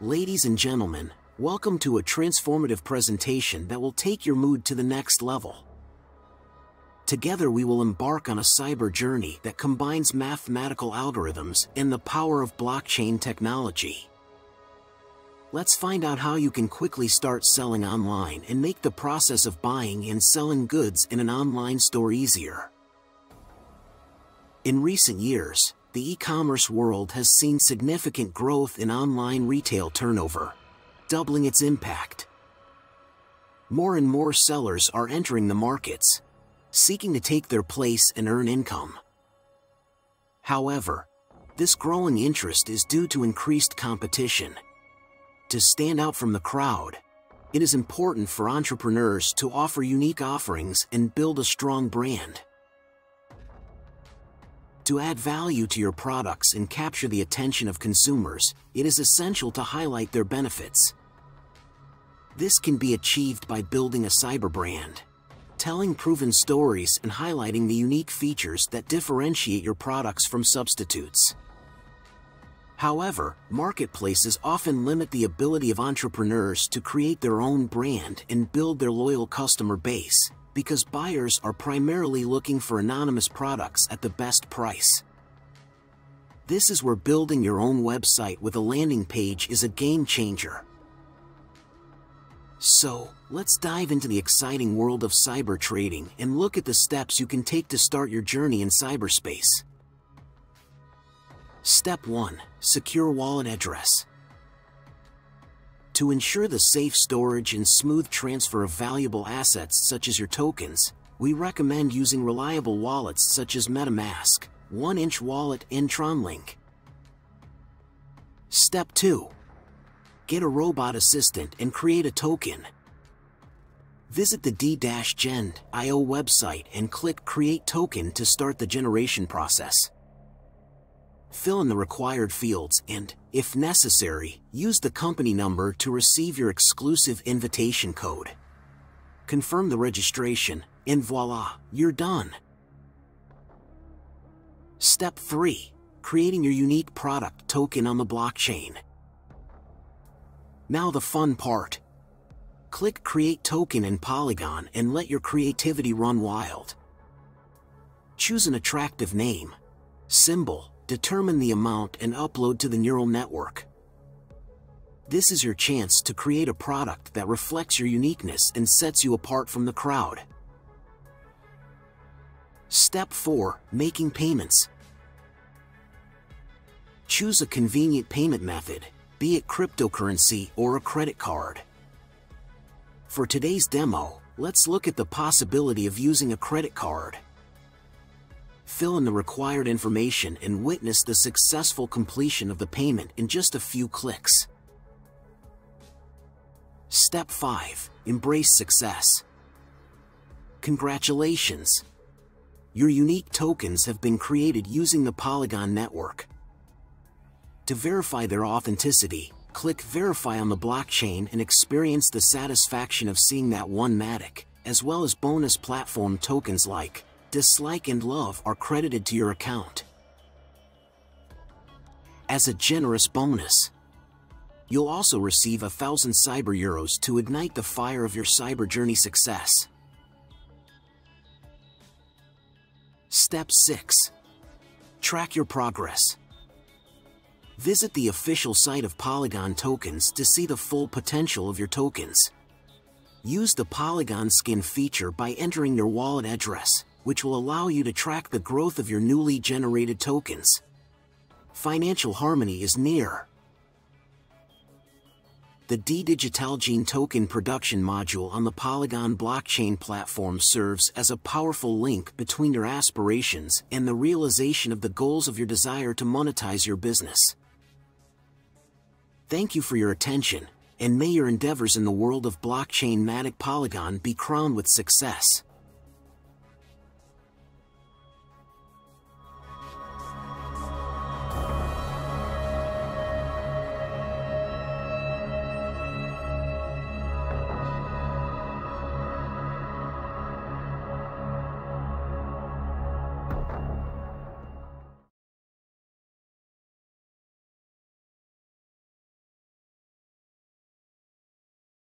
Ladies and gentlemen, welcome to a transformative presentation that will take your mood to the next level. Together we will embark on a cyber journey that combines mathematical algorithms and the power of blockchain technology. Let's find out how you can quickly start selling online and make the process of buying and selling goods in an online store easier. In recent years, the e-commerce world has seen significant growth in online retail turnover, doubling its impact. More and more sellers are entering the markets, seeking to take their place and earn income. However, this growing interest is due to increased competition. To stand out from the crowd, it is important for entrepreneurs to offer unique offerings and build a strong brand. To add value to your products and capture the attention of consumers, it is essential to highlight their benefits. This can be achieved by building a cyber brand, telling proven stories and highlighting the unique features that differentiate your products from substitutes. However, marketplaces often limit the ability of entrepreneurs to create their own brand and build their loyal customer base, because buyers are primarily looking for anonymous products at the best price. This is where building your own website with a landing page is a game changer. So, let's dive into the exciting world of cyber trading and look at the steps you can take to start your journey in cyberspace. Step 1. Secure wallet address. To ensure the safe storage and smooth transfer of valuable assets such as your tokens, we recommend using reliable wallets such as MetaMask, 1inch Wallet, and TronLink. Step 2. Get a robot assistant and create a token. Visit the D-Gen.io website and click Create Token to start the generation process. Fill in the required fields and, if necessary, use the company number to receive your exclusive invitation code. Confirm the registration, and voila, you're done! Step 3. Creating your unique product token on the blockchain. Now the fun part. Click Create Token in Polygon and let your creativity run wild. Choose an attractive name, symbol, determine the amount and upload to the neural network. This is your chance to create a product that reflects your uniqueness and sets you apart from the crowd. Step 4. Making payments. Choose a convenient payment method, be it cryptocurrency or a credit card. For today's demo, let's look at the possibility of using a credit card. Fill in the required information and witness the successful completion of the payment in just a few clicks. Step 5. Embrace success. Congratulations! Your unique tokens have been created using the Polygon network. To verify their authenticity, click Verify on the blockchain and experience the satisfaction of seeing that one MATIC, as well as bonus platform tokens like Dislike and Love are credited to your account. As a generous bonus, you'll also receive 1,000 €1,000 to ignite the fire of your cyber journey success. Step 6. Track your progress. Visit the official site of Polygon Tokens to see the full potential of your tokens. Use the Polygon Skin feature by entering your wallet address, which will allow you to track the growth of your newly generated tokens. Financial harmony is near. The dDigitalgene token production module on the Polygon blockchain platform serves as a powerful link between your aspirations and the realization of the goals of your desire to monetize your business. Thank you for your attention, and may your endeavors in the world of blockchain MATIC Polygon be crowned with success.